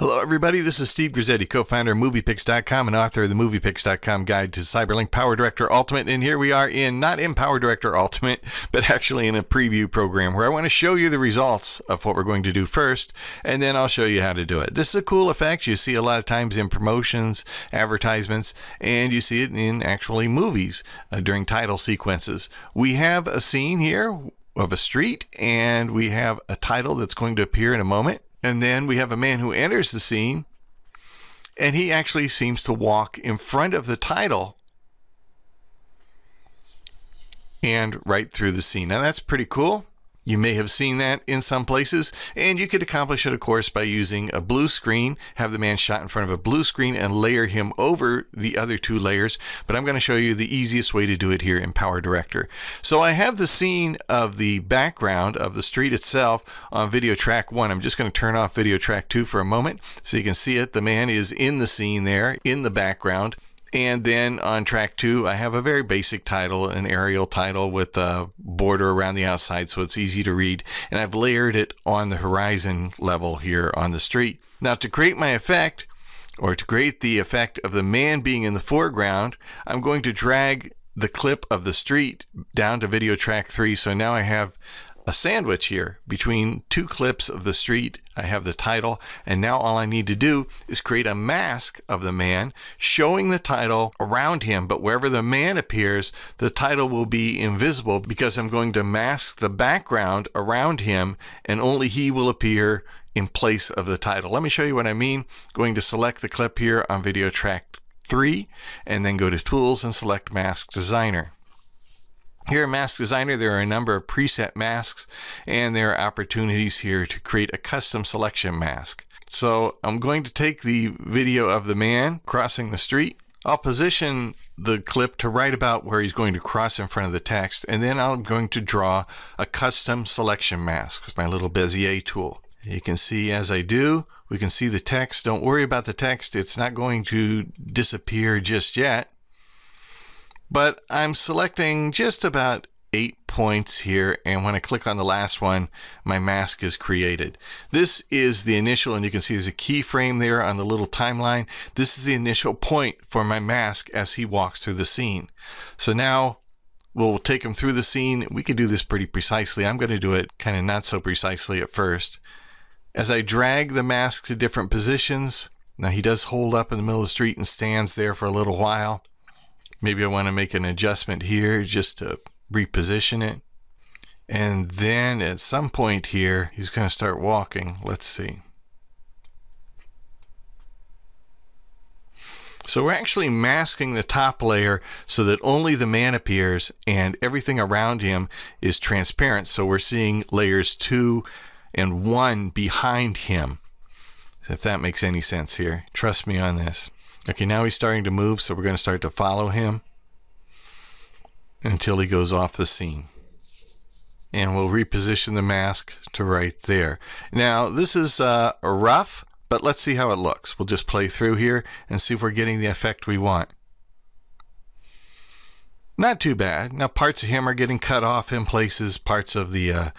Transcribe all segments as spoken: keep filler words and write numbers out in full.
Hello everybody, this is Steve Grisetti, co-founder of Muvipix dot com and author of the Muvipix dot com guide to CyberLink PowerDirector Ultimate. And here we are in, not in PowerDirector Ultimate, but actually in a preview program where I want to show you the results of what we're going to do first, and then I'll show you how to do it. This is a cool effect you see a lot of times in promotions, advertisements, and you see it in actually movies uh, during title sequences. We have a scene here of a street, and we have a title that's going to appear in a moment. And then we have a man who enters the scene, and he actually seems to walk in front of the title and right through the scene. Now that's pretty cool. You may have seen that in some places, and you could accomplish it, of course, by using a blue screen, have the man shot in front of a blue screen and layer him over the other two layers. But I'm going to show you the easiest way to do it here in PowerDirector. So I have the scene of the background of the street itself on video track one. I'm just going to turn off video track two for a moment so you can see it. The man is in the scene there in the background. And then on track two, I have a very basic title, an aerial title with a border around the outside so it's easy to read. And I've layered it on the horizon level here on the street. Now to create my effect, or to create the effect of the man being in the foreground, I'm going to drag the clip of the street down to video track three. So now I have a sandwich here between two clips of the street. I have the title, and now all I need to do is create a mask of the man showing the title around him, but wherever the man appears, the title will be invisible because I'm going to mask the background around him and only he will appear in place of the title. Let me show you what I mean. Going to select the clip here on video track three and then go to Tools and select Mask Designer. Here in Mask Designer, there are a number of preset masks, and there are opportunities here to create a custom selection mask. So I'm going to take the video of the man crossing the street. I'll position the clip to right about where he's going to cross in front of the text, and then I'm going to draw a custom selection mask with my little Bezier tool. You can see as I do, we can see the text. Don't worry about the text. It's not going to disappear just yet. But I'm selecting just about eight points here, and when I click on the last one, my mask is created. This is the initial, and you can see there's a keyframe there on the little timeline. This is the initial point for my mask as he walks through the scene. So now we'll take him through the scene. We could do this pretty precisely. I'm going to do it kind of not so precisely at first. As I drag the mask to different positions, now he does hold up in the middle of the street and stands there for a little while. Maybe I want to make an adjustment here just to reposition it. And then at some point here, he's going to start walking. Let's see. So we're actually masking the top layer so that only the man appears and everything around him is transparent. So we're seeing layers two and one behind him. If that makes any sense here, trust me on this. Okay, now he's starting to move, so we're going to start to follow him until he goes off the scene. And we'll reposition the mask to right there. Now, this is uh, rough, but let's see how it looks. We'll just play through here and see if we're getting the effect we want. Not too bad. Now, parts of him are getting cut off in places. Parts of the, uh,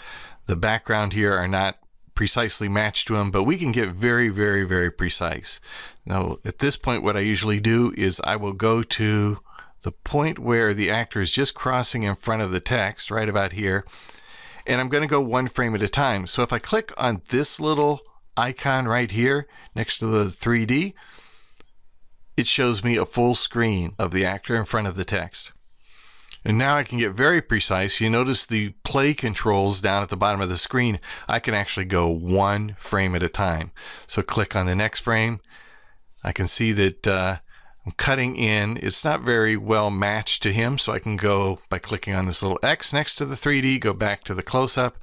the background here are not precisely matched to him, but we can get very, very, very precise. Now, at this point, what I usually do is I will go to the point where the actor is just crossing in front of the text, right about here, and I'm going to go one frame at a time. So if I click on this little icon right here next to the three D, it shows me a full screen of the actor in front of the text. And now I can get very precise. You notice the play controls down at the bottom of the screen. I can actually go one frame at a time. So click on the next frame. I can see that uh, I'm cutting in. It's not very well matched to him. So I can go by clicking on this little X next to the three D, go back to the close-up,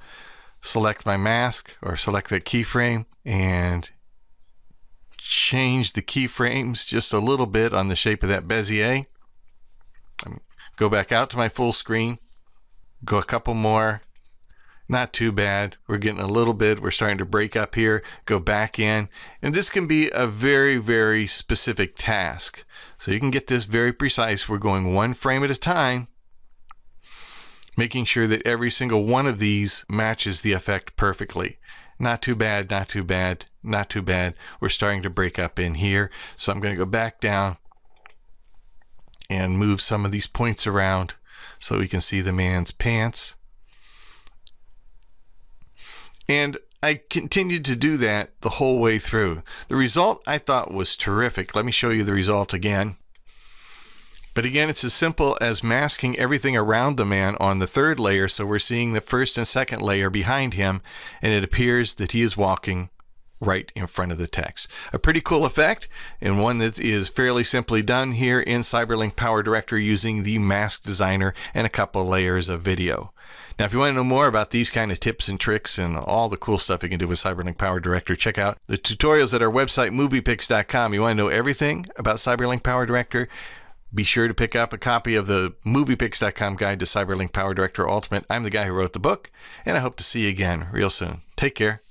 select my mask or select the keyframe and change the keyframes just a little bit on the shape of that Bezier. I'm Go back out to my full screen, go a couple more, not too bad. We're getting a little bit, we're starting to break up here, go back in. And this can be a very, very specific task. So you can get this very precise. We're going one frame at a time, making sure that every single one of these matches the effect perfectly. Not too bad, not too bad, not too bad. We're starting to break up in here. So I'm going to go back down and move some of these points around so we can see the man's pants. And I continued to do that the whole way through. The result I thought was terrific. Let me show you the result again. But again, it's as simple as masking everything around the man on the third layer, so we're seeing the first and second layer behind him, and it appears that he is walking right in front of the text. A pretty cool effect, and one that is fairly simply done here in CyberLink PowerDirector using the mask designer and a couple layers of video. Now, if you want to know more about these kind of tips and tricks and all the cool stuff you can do with CyberLink PowerDirector, check out the tutorials at our website, Muvipix dot com. You want to know everything about CyberLink PowerDirector? Be sure to pick up a copy of the Muvipix dot com guide to CyberLink PowerDirector Ultimate. I'm the guy who wrote the book, and I hope to see you again real soon. Take care.